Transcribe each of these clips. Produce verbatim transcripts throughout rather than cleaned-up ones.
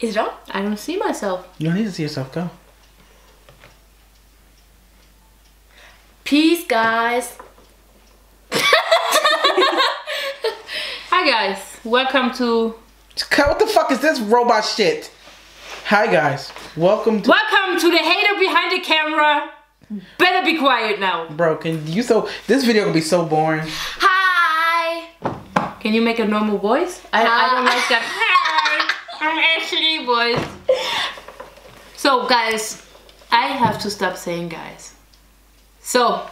Is it on? I don't see myself. You don't need to see yourself. Go. Peace, guys. Hi, guys. Welcome to... What the fuck is this robot shit? Hi, guys. Welcome to... Welcome to the hater behind the camera. Better be quiet now. Bro, can you so... This video will be so boring. Hi. Can you make a normal voice? I, I don't like that. Hi. I'm Ashley, boys. So, guys, I have to stop saying guys. So,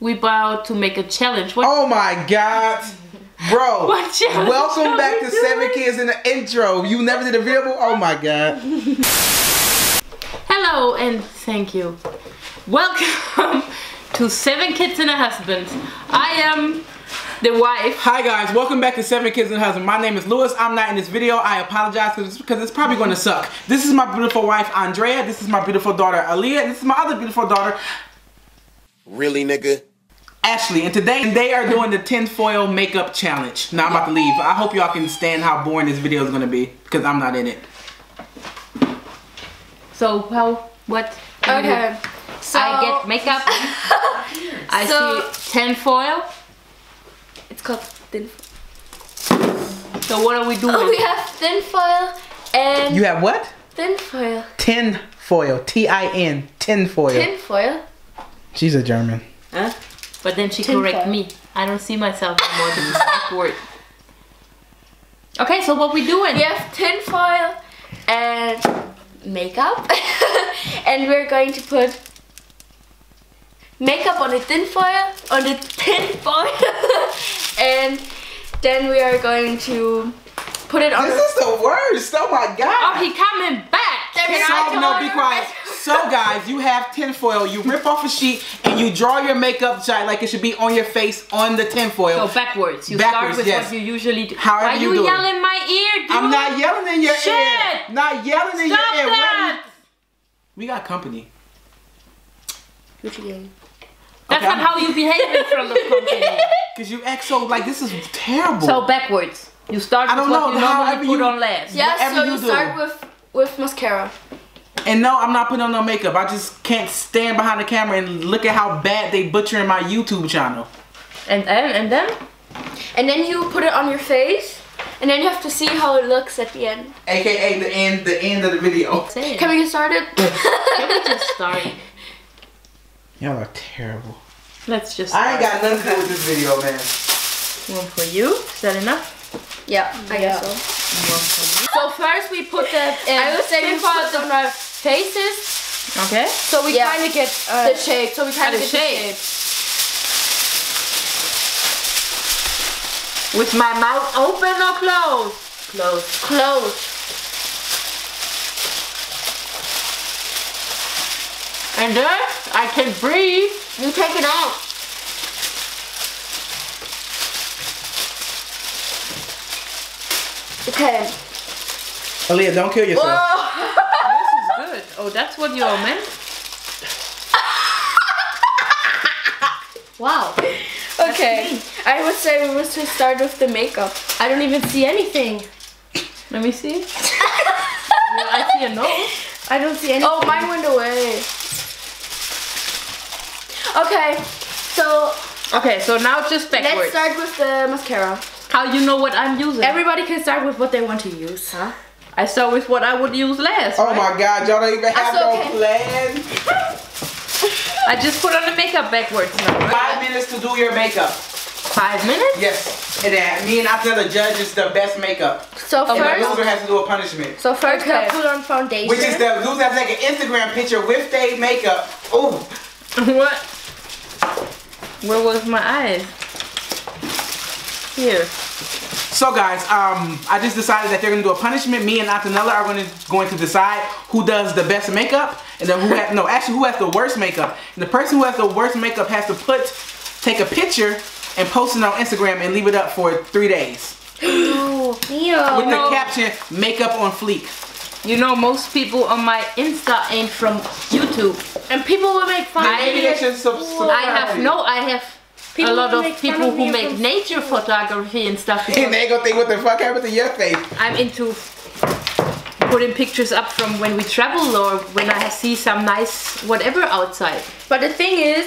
we about to make a challenge. What oh my God, bro! What challenge? Welcome back to doing? Seven Kids in the Intro. You never did a video. Oh my God. Hello and thank you. Welcome to Seven Kids and a Husband. I am. The wife. Hi guys, welcome back to Seven Kids and Husband. My name is Lewis. I'm not in this video. I apologize because it's probably going to suck. This is my beautiful wife, Andrea. This is my beautiful daughter, Aaliyah. This is my other beautiful daughter. Really, nigga? Ashley. And today they are doing the tinfoil makeup challenge. Now I'm about to leave. I hope y'all can stand how boring this video is going to be because I'm not in it. So how? What? Okay. So I get makeup. I so, see tinfoil. It's called thin foil. So what are we doing? Oh, we have thin foil and... You have what? Thin foil. Tin foil. T I N. Tin foil. Tin foil. She's a German. Huh? But then she corrected me. I don't see myself anymore than this word. Okay, so what we doing? We have tin foil and makeup. And we're going to put... makeup on the tin foil, on the tin foil, and then we are going to put it on. This is the worst! Oh my God! Oh, he coming back! So, no, be quiet. So guys, you have tin foil. You rip off a sheet and you draw your makeup giant like it should be on your face on the tin foil. So backwards. You backwards, start with yes. What you usually do. However Why you, you do yell it. In my ear? Dude? I'm not yelling in your Shit. Ear. Not yelling Stop in your ear. That. We got company. What you doing? That's okay, not I'm... how you behave in front of company. Cause you act so like this is terrible. So backwards. You start with I don't what know, you normally put you, on last. Yeah, so you, you start with, with mascara. And no, I'm not putting on no makeup. I just can't stand behind the camera and look at how bad they butchering my YouTube channel. And then? And then? And then you put it on your face. And then you have to see how it looks at the end. A K A the end, the end of the video. Same. Can we get started? Can we just start? Y'all are terrible. Let's just. I ain't got nothing to do with this video, man. One for you. Is that enough? Yeah, I yeah. guess so. One for you. So first we put the I was saying parts on our faces. Okay. So we yeah. kind of get uh, the shape. So we kind of get shape. the shape. With my mouth open or closed? Closed. Closed. And then I can breathe. You take it out. Okay. Aaliyah, don't kill yourself. Oh, this is good. Oh, that's what you all meant? Wow. Okay. I would say we must start with the makeup. I don't even see anything. Let me see. Well, I see a nose. I don't see anything. Oh, mine went away. Okay, so okay, so now just backwards. Let's start with the mascara. How you know what I'm using? Everybody can start with what they want to use, huh? I start with what I would use last. Oh right? My God, y'all don't even have no okay. plan. I just put on the makeup backwards now. Right? Five minutes to do your makeup. Five minutes? Yes. And uh, me and I tell the judge is the best makeup. So first, and the loser has to do a punishment. So first, okay. I put on foundation. Which is the loser has to take an Instagram picture with their makeup. Ooh. What? Where was my eyes? Here. So guys, um, I just decided that they're gonna do a punishment. Me and Antonella are gonna going to decide who does the best makeup, and then who has no, actually who has the worst makeup. And the person who has the worst makeup has to put, take a picture, and post it on Instagram and leave it up for three days. Ew. With the caption "Makeup on Fleek." You know, most people on my Insta ain't from YouTube, and people will make fun of me. I have no, I have people a lot of people who make nature photography and stuff. And they gonna think what the fuck happened to your face. I'm into putting pictures up from when we travel or when I see some nice whatever outside. But the thing is,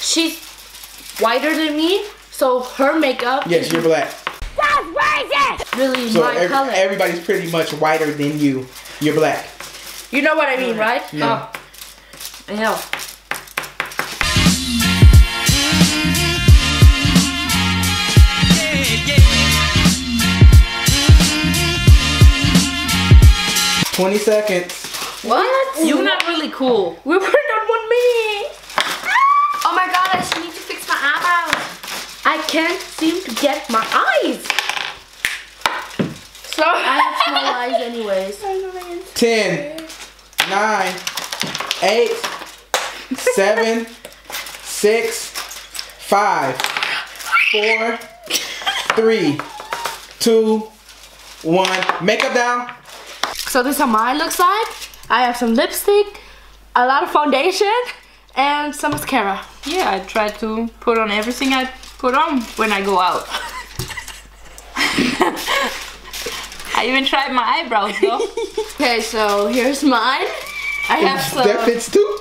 she's whiter than me, so her makeup. Yes, you're black. That's crazy. Really, so my every, color. Everybody's pretty much whiter than you. You're black. You know what I mean, right? Yeah. Oh. I know. twenty seconds. What? Ooh. You're not really cool. We were not on me. Oh my gosh, I need to fix my eyebrows. I can't seem to get my eyes. So I have small eyes anyways. ten, nine, eight, seven, six, five, four, three, two, one. Makeup down. So this is how mine looks like. I have some lipstick, a lot of foundation, and some mascara. Yeah, I try to put on everything I put on when I go out. I even tried my eyebrows though. Okay, so here's mine. I have some... That fits too?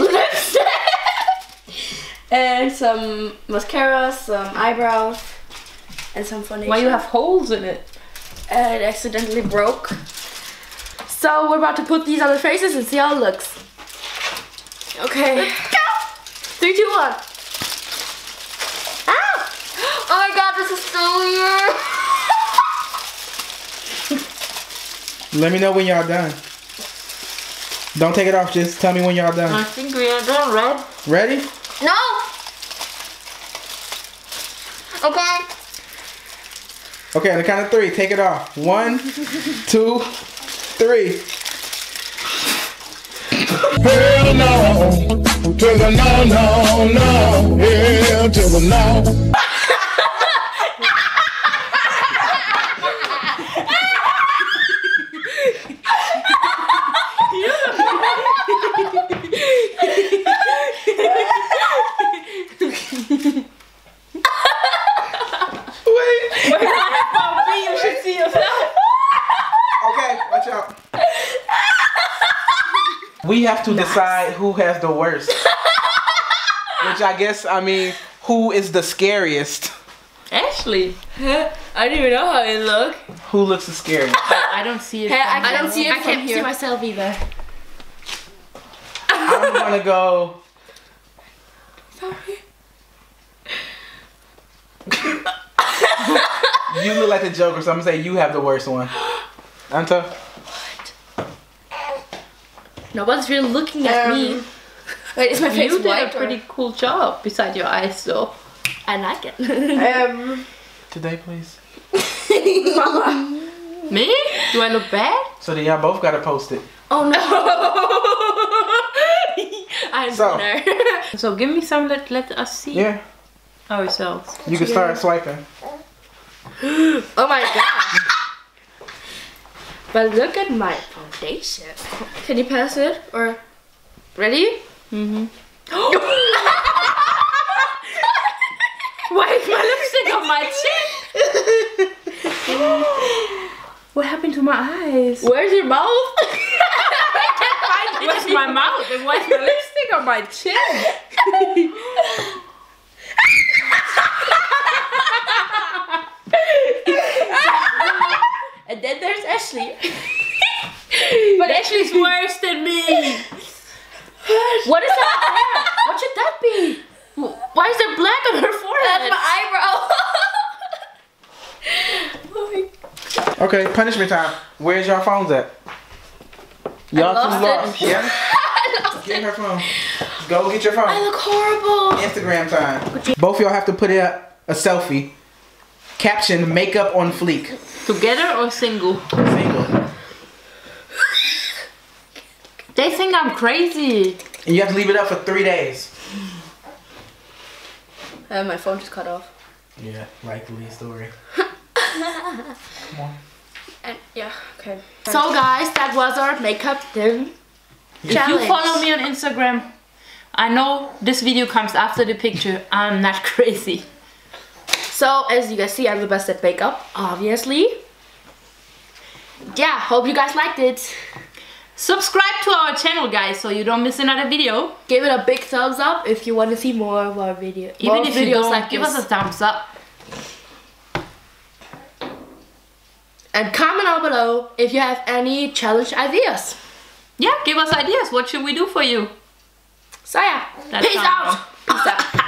Lipstick! And some mascara, some eyebrows, and some foundation. Why you have holes in it? And it accidentally broke. So we're about to put these on the faces and see how it looks. Okay. Let's go! Three, two, one. Ah! Oh my god, this is so weird. Let me know when y'all done. Don't take it off, just tell me when y'all done. I think we are done, right? Ready? No! Okay. Okay, on the count of three, take it off. One, two, three. Hell no, to the no, no, no, hell to the no. We have to nice. decide who has the worst. Which I guess, I mean, who is the scariest? Ashley. I don't even know how it looks. Who looks the scariest? I don't see it. I, I don't see it. I can't here. see myself either. I'm gonna go. Sorry. You look like the Joker, so I'm gonna say you have the worst one. Anto? No one's really looking at um, me. Wait, is my face you white? You did a pretty or? cool job beside your eyes, though. I like it. um, Today, please. Mama. Me? Do I look bad? So then y'all both gotta post it. Oh no! I'm so. Better. So give me some. Let let us see. Yeah. Ourselves. You can start swiping. Oh my god. But look at my foundation. Can you pass it? Or ready? Mm-hmm. Why is my lipstick on my chin? What happened to my eyes? Where's your mouth? I can't find it. Where's my mouth? And why is my lipstick on my chin? And then there's Ashley. But Ashley's worse than me. What is that hair? What should that be? Why is there black on her forehead? That's my eyebrow. Oh my god. Okay, punishment time. Where's your phones at? Y'all lost, lost. Yeah? lost. Get it. her phone. Go get your phone. I look horrible. Instagram time. Both y'all have to put up a selfie. Caption, makeup on fleek. Together or single? Single. They think I'm crazy. And you have to leave it up for three days. Uh, my phone just cut off. Yeah, likely story. Come on. And yeah, okay. So guys, that was our makeup thing. If Challenge. you follow me on Instagram, I know this video comes after the picture. I'm not crazy. So, as you guys see, I'm the best at makeup, obviously. yeah, hope you guys liked it. Subscribe to our channel, guys, so you don't miss another video. Give it a big thumbs up if you want to see more of our video. Even more if videos you don't, like give us a thumbs up. And comment down below if you have any challenge ideas. Yeah, give us ideas. What should we do for you? So yeah, peace out. Peace out.